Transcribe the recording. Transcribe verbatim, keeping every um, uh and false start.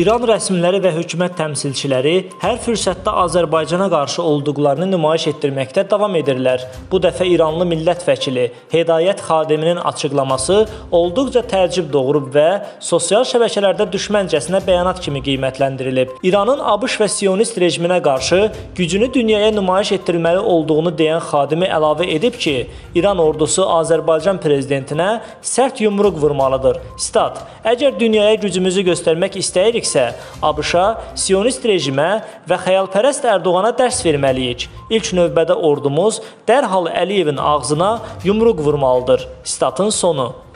İran rəsmiləri və hökumət təmsilçiləri hər fürsətdə Azərbaycana qarşı olduqlarını nümayiş etdirməkdə davam edirlər. Bu dəfə İranlı millət vəkili Heydət Xademinin açıqlaması olduqca təəccüb doğurub və sosial şəbəkələrdə düşməncəsinə bəyanat kimi qiymətləndirilib. İranın ABŞ və Siyonist rejiminə qarşı gücünü dünyaya nümayiş etdirməli olduğunu deyən Xademi əlavə edib ki, İran ordusu Azərbaycan prezidentinə sərt yumruq vurmalıdır. Sitat: "Əgər dünyaya gücümüzü göstərmək istəyirik, ABŞ-a, Siyonist rejimə və xəyalpərəst Ərdoğana dərs verməliyik. İlk növbədə ordumuz dərhal Əliyevin ağzına yumruq vurmalıdır." Statın sonu.